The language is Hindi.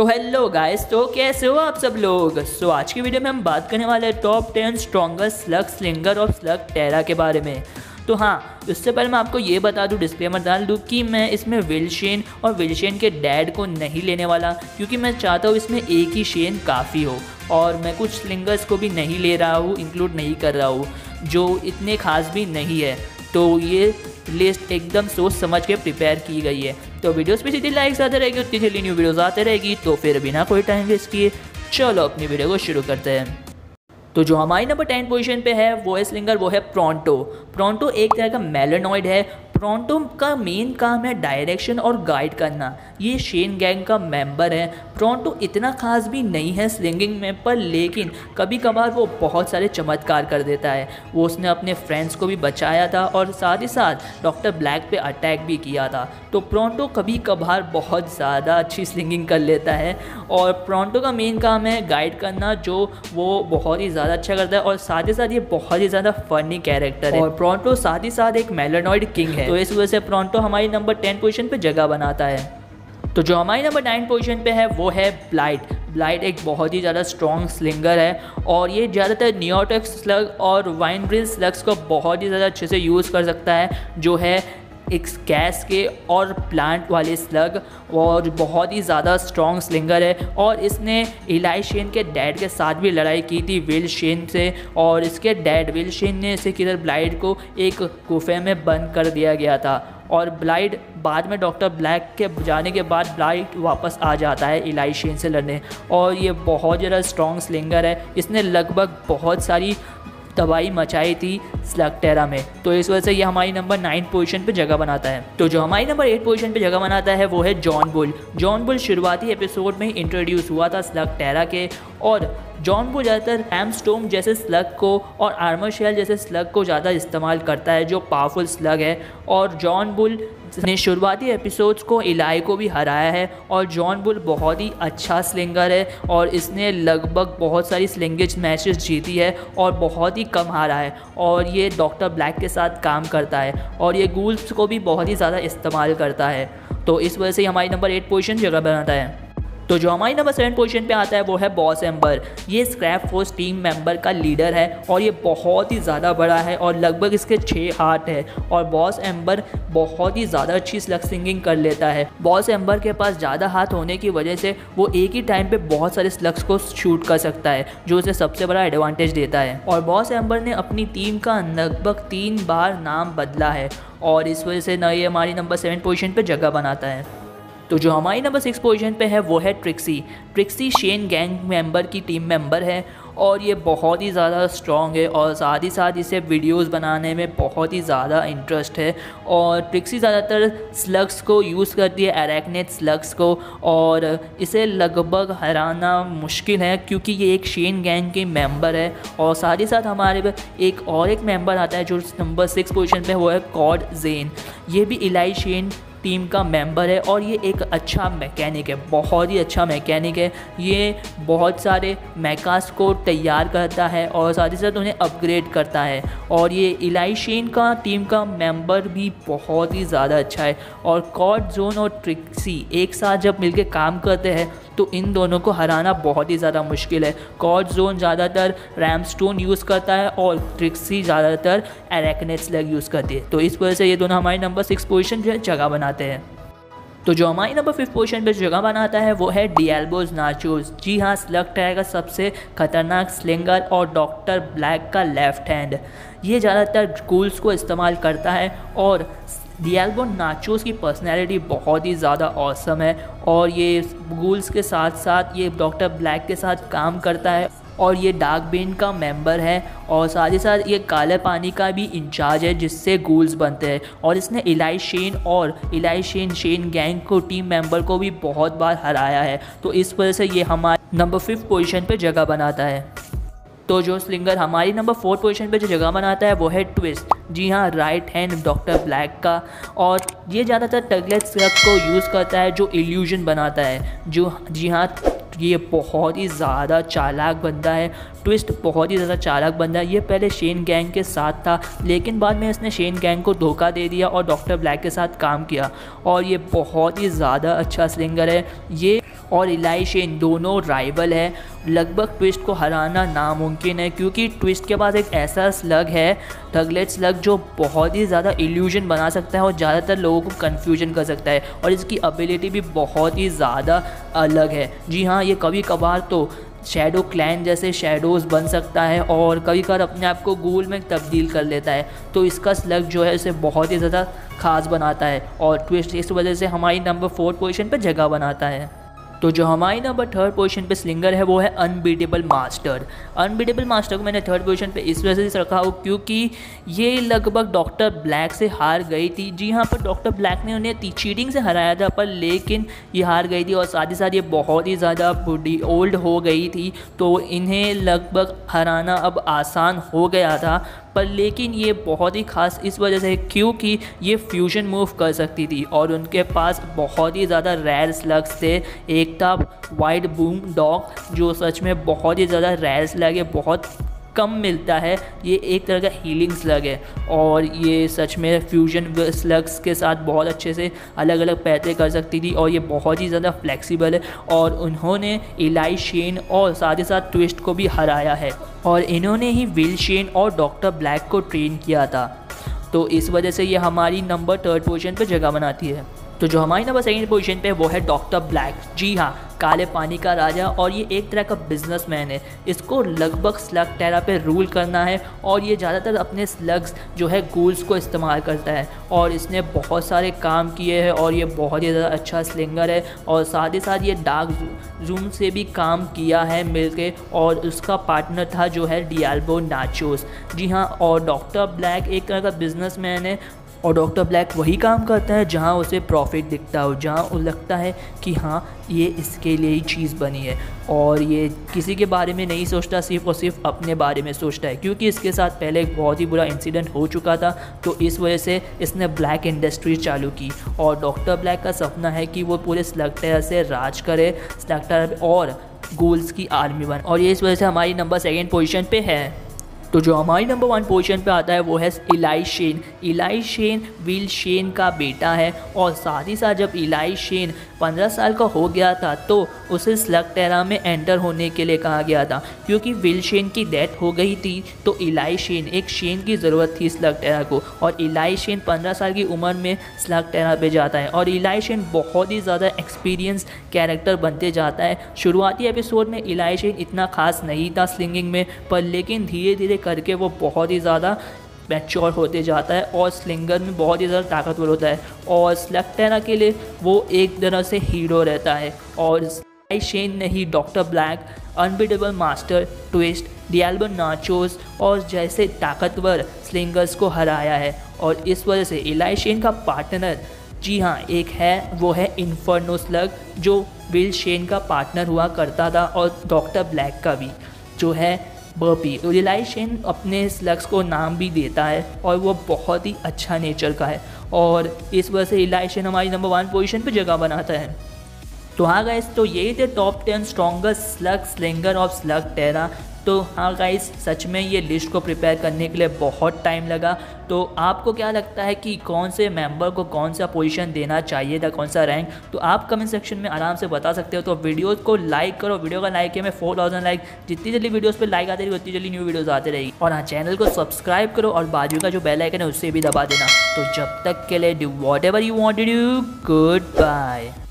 तो हेलो गाइस, तो कैसे हो आप सब लोग। सो आज की वीडियो में हम बात करने वाले हैं top 10 strongest slug slinger of Slugterra के बारे में। तो हाँ, उससे पहले मैं आपको ये बता दूँ, डिस्क्लेमर डाल दूँ कि मैं इसमें विल शेन और विल शेन के डैड को नहीं लेने वाला, क्योंकि मैं चाहता हूँ इसमें एक ही शेन काफ़ी हो। और मैं कुछ स्लिंगर्स को भी नहीं ले रहा हूँ, इंक्लूड नहीं कर रहा हूँ, जो इतने खास भी नहीं है। तो ये लिस्ट एकदम सोच समझ के प्रिपेयर की गई है। तो वीडियोस पे सीधे लाइक्स आते रहेगी, उतनी जल्दी न्यू वीडियोस आते रहेगी। तो फिर बिना कोई टाइम वेस्ट किए चलो अपनी वीडियो को शुरू करते हैं। तो जो हमारी नंबर 10 पोजीशन पे है वो है स्लिंगर, वो है प्रोंटो। प्रोंटो एक तरह का मेलानॉइड है। प्रोंटो का मेन काम है डायरेक्शन और गाइड करना। ये शेन गैंग का मेंबर है। प्रोंटो इतना खास भी नहीं है स्लिंगिंग में, पर लेकिन कभी कभार वो बहुत सारे चमत्कार कर देता है। वो उसने अपने फ्रेंड्स को भी बचाया था और साथ ही साथ डॉक्टर ब्लैक पे अटैक भी किया था। तो प्रोंटो कभी कभार बहुत ज़्यादा अच्छी स्लिंगिंग कर लेता है। और प्रोंटो का मेन काम है गाइड करना, जो वो बहुत ही ज़्यादा अच्छा करता है। और साथ ही साथ ये बहुत ही ज़्यादा फनी कैरेक्टर है। और प्रोंटो साथ ही साथ एक मेलानॉइड किंग है। तो इस वजह से प्रोंटो हमारी नंबर 10 पोजीशन पे जगह बनाता है। तो जो हमारी नंबर 9 पोजीशन पे है वो है ब्लाइट। ब्लाइट एक बहुत ही ज़्यादा स्ट्रॉन्ग स्लिंगर है और ये ज़्यादातर नियोटिक स्लग और वाइन ब्रिल स्लग्स को बहुत ही ज़्यादा अच्छे से यूज़ कर सकता है, जो है एक गैस के और प्लांट वाले स्लग। और बहुत ही ज़्यादा स्ट्रॉन्ग स्लिंगर है। और इसने इलाई शेन के डैड के साथ भी लड़ाई की थी, विल शेन से। और इसके डैड विल शेन ने इसे किधर ब्लाइट को एक गुफे में बंद कर दिया गया था। और ब्लाइट बाद में डॉक्टर ब्लैक के जाने के बाद ब्लाइट वापस आ जाता है इलाई शेन से लड़ने। और ये बहुत ज़्यादा स्ट्रॉन्ग स्लिंगर है। इसने लगभग बहुत सारी तबाही मचाई थी स्लगटेरा में। तो इस वजह से ये हमारी नंबर 9 पोजीशन पे जगह बनाता है। तो जो हमारी नंबर 8 पोजीशन पे जगह बनाता है वो है जॉन बुल। जॉन बुल शुरुआती एपिसोड में ही इंट्रोड्यूस हुआ था स्लगटेरा के। और जॉन बुल ज़्यादातर हैमस्टोम जैसे स्लग को और आर्मर शेल जैसे स्लग को ज़्यादा इस्तेमाल करता है, जो पावरफुल स्लग है। और जॉन बुल ने शुरुआती एपिसोड्स को इलाई को भी हराया है। और जॉन बुल बहुत ही अच्छा स्लिंगर है और इसने लगभग बहुत सारी स्लिंगेज मैचेस जीती है और बहुत ही कम हारा है। और ये डॉक्टर ब्लैक के साथ काम करता है और ये गूल्स को भी बहुत ही ज़्यादा इस्तेमाल करता है। तो इस वजह से हमारी नंबर 8 पोजीशन जगह बनाता है। तो जो हमारी नंबर 7 पोजीशन पे आता है वो है बॉस एम्बर। ये स्क्रैप फोर्स टीम मेंबर का लीडर है और ये बहुत ही ज़्यादा बड़ा है और लगभग इसके 6 हाथ है। और बॉस एम्बर बहुत ही ज़्यादा अच्छी स्लग स्लिंगिंग कर लेता है। बॉस एम्बर के पास ज़्यादा हाथ होने की वजह से वो एक ही टाइम पे बहुत सारे स्लग्स को शूट कर सकता है, जो उसे सबसे बड़ा एडवांटेज देता है। और बॉस एम्बर ने अपनी टीम का लगभग 3 बार नाम बदला है और इस वजह से ना ये हमारी नंबर 7 पोजीशन पर जगह बनाता है। तो जो हमारी नंबर 6 पोजीशन पे है वो है Trixie. Trixie Shane gang member की टीम मेंबर है और ये बहुत ही ज़्यादा स्ट्रॉन्ग है। और साथ ही साथ इसे वीडियोस बनाने में बहुत ही ज़्यादा इंटरेस्ट है। और ट्रिक्सी ज़्यादातर स्लग्स को यूज़ करती है, एरेक्नेड स्लग्स को। और इसे लगभग हराना मुश्किल है क्योंकि ये एक शेन गैंग के मेंबर है। और साथ ही साथ हमारे एक और एक मेंबर आता है जो नंबर 6 पोजीशन पे, वो है कॉर्ड जेन। ये भी इलाई शेन टीम का मेंबर है और ये एक अच्छा मैकेनिक है, बहुत ही अच्छा मैकेनिक है। ये बहुत सारे मैकास को तैयार करता है और साथ ही साथ उन्हें अपग्रेड करता है। और ये इलाई शेन का टीम का मेंबर भी बहुत ही ज़्यादा अच्छा है। और कॉर्ड जोन और ट्रिक्सी एक साथ जब मिलके काम करते हैं तो इन दोनों को हराना बहुत ही ज़्यादा मुश्किल है। कॉर्ड जोन ज़्यादातर रैमस्टोन यूज़ करता है और ट्रिक्सी ज़्यादातर एरेक्नेड स्लग यूज़ करती है। तो इस वजह से ये दोनों हमारी नंबर 6 पोजीशन पे जगह बनाते हैं। तो जो हमारी नंबर 5 पोजीशन पे जगह बनाता है वो है डिएल्बोज नाचोस। जी हाँ, स्लगटेरा का सबसे खतरनाक स्लिंगर और डॉक्टर ब्लैक का लेफ्ट हैंड। ये ज़्यादातर गूल्स को इस्तेमाल करता है। और डिएल्बो नाचोस की पर्सनैलिटी बहुत ही ज़्यादा औसम है। और ये गूल्स के साथ साथ ये डॉक्टर ब्लैक के साथ काम करता है। और ये डार्क बेन का मेंबर है और साथ ही साथ ये काले पानी का भी इंचार्ज है, जिससे गूल्स बनते हैं। और इसने इलाई शेन शेन गैंग को टीम मेंबर को भी बहुत बार हराया है। तो इस वजह से ये हमारे नंबर 5 पोजीशन पे जगह बनाता है। तो जो स्लिंगर हमारी नंबर 4 पोजीशन पे जो जगह बनाता है वो है ट्विस्ट। जी हाँ, राइट हैंड डॉक्टर ब्लैक का। और ये ज़्यादातर टगलेट स्लग को यूज़ करता है, जो इल्यूजन बनाता है। जो जी हाँ, ये बहुत ही ज़्यादा चालाक बंदा है। ट्विस्ट बहुत ही ज़्यादा चालाक बंदा है। ये पहले शेन गैंग के साथ था, लेकिन बाद में इसने शेन गैंग को धोखा दे दिया और डॉक्टर ब्लैक के साथ काम किया। और ये बहुत ही ज़्यादा अच्छा स्लिंगर है। ये और एली शेन दोनों राइवल है। लगभग ट्विस्ट को हराना नामुमकिन है क्योंकि ट्विस्ट के पास एक ऐसा स्लग है थगलेट स्लग जो बहुत ही ज़्यादा इल्यूजन बना सकता है और ज़्यादातर लोगों को कन्फ्यूजन कर सकता है और इसकी एबिलिटी भी बहुत ही ज़्यादा अलग है। जी हाँ, ये कभी कभार तो शेडो क्लैन जैसे शेडोज़ बन सकता है और कभी कभार अपने आप को गूल में तब्दील कर लेता है, तो इसका स्लग जो है उसे बहुत ही ज़्यादा ख़ास बनाता है और ट्विस्ट इस वजह से हमारी नंबर 4 पोजीशन पर जगह बनाता है। तो जो हमारी नंबर 3rd पोजीशन पे स्लिंगर है वो है अनबीटेबल मास्टर। अनबीटेबल मास्टर को मैंने 3rd पोजीशन पे इस वजह से रखा हो क्योंकि ये लगभग डॉक्टर ब्लैक से हार गई थी। जी हाँ, पर डॉक्टर ब्लैक ने उन्हें चीटिंग से हराया था, पर लेकिन ये हार गई थी और साथ ही साथ ये बहुत ही ज़्यादा बुढ़ी ओल्ड हो गई थी, तो इन्हें लगभग हराना अब आसान हो गया था। पर लेकिन ये बहुत ही ख़ास इस वजह से क्योंकि ये फ्यूजन मूव कर सकती थी और उनके पास बहुत ही ज़्यादा रेयर स्लग्स थे। एक था वाइड बूम डॉग जो सच में बहुत ही ज़्यादा रेयर स्लग है, बहुत कम मिलता है, ये एक तरह का हीलिंग स्लग है और ये सच में फ्यूजन स्लग्स के साथ बहुत अच्छे से अलग अलग पैसे कर सकती थी और ये बहुत ही ज़्यादा फ्लेक्सिबल है और उन्होंने एली शेन और साथ ही साथ ट्विस्ट को भी हराया है और इन्होंने ही विल शेन और डॉक्टर ब्लैक को ट्रेन किया था, तो इस वजह से ये हमारी नंबर 3rd पोजीशन पर जगह बनाती है। तो जो हमारी नंबर 2nd पोजीशन पे वो है डॉक्टर ब्लैक। जी हाँ, काले पानी का राजा और ये एक तरह का बिजनेसमैन है। इसको लगभग स्लगटेरा पे रूल करना है और ये ज़्यादातर अपने स्लग्स जो है गूल्स को इस्तेमाल करता है और इसने बहुत सारे काम किए हैं और ये बहुत ही ज़्यादा अच्छा स्लिंगर है और साथ ही साथ ये डार्क जूम से भी काम किया है मिलके और उसका पार्टनर था जो है डियाल्बो नाचोस। जी हाँ, और डॉक्टर ब्लैक एक तरह का बिजनेसमैन है और डॉक्टर ब्लैक वही काम करता है जहाँ उसे प्रॉफिट दिखता हो, जहाँ उसे लगता है कि हाँ ये इसके लिए ही चीज़ बनी है और ये किसी के बारे में नहीं सोचता, सिर्फ और सिर्फ अपने बारे में सोचता है क्योंकि इसके साथ पहले एक बहुत ही बुरा इंसिडेंट हो चुका था, तो इस वजह से इसने ब्लैक इंडस्ट्री चालू की और डॉक्टर ब्लैक का सपना है कि वो पूरे स्लगटेरा से राज करे, स्लगटेरा और गोल्स की आर्मी बने और ये इस वजह से हमारी नंबर 2nd पोजिशन पर है। तो जो हमारी नंबर 1 पोजीशन पे आता है वो है Eli Shane. Eli Shane Will Shane का बेटा है और साथ ही साथ जब एली शेन 15 साल का हो गया था तो उसे स्लगटेरा में एंटर होने के लिए कहा गया था क्योंकि विल शेन की डेथ हो गई थी, तो एली शेन एक शेन की ज़रूरत थी स्लगटेरा को और एली शेन 15 साल की उम्र में स्लगटेरा पे जाता है और एली शेन बहुत ही ज़्यादा एक्सपीरियंस कैरेक्टर बनते जाता है। शुरुआती एपिसोड में एली शेन इतना ख़ास नहीं था स्लिंगिंग में, पर लेकिन धीरे धीरे करके वो बहुत ही ज़्यादा मैच्योर होते जाता है और स्लिंगर में बहुत ही ज़्यादा ताकतवर होता है और स्लगटेरा के लिए वो एक तरह से हीरो रहता है और एली शेन ने ही doctor Black, unbeatable master, twist, डियाल्बो नाचोस और जैसे ताकतवर स्लिंगर्स को हराया है और इस वजह से एली शेन का पार्टनर, जी हाँ, एक है वो है इन्फर्नो स्लग जो विल शेन का पार्टनर हुआ करता था और डॉक्टर ब्लैक का भी जो है बर्पी। तो एली शेन अपने स्लग्स को नाम भी देता है और वो बहुत ही अच्छा नेचर का है और इस वजह से एली शेन हमारी नंबर 1 पोजीशन पे जगह बनाता है। तो हाँ गाइस, तो यही थे top 10 strongest slug slinger of Slugterra. तो हाँ गाइस, सच में ये लिस्ट को प्रिपेयर करने के लिए बहुत टाइम लगा। तो आपको क्या लगता है कि कौन से मेंबर को कौन सा पोजीशन देना चाहिए था, कौन सा रैंक, तो आप कमेंट सेक्शन में आराम से बता सकते हो। तो वीडियो को लाइक करो, वीडियो का लाइक है मैं 4000 लाइक, जितनी जल्दी वीडियोस पे लाइक आते रहेगी उतनी जल्दी न्यू वीडियोस आते रहेगी और हाँ, चैनल को सब्सक्राइब करो और बाजू का जो बेल आइकन है उससे भी दबा देना। तो जब तक के लिए do whatever you want to do, good bye.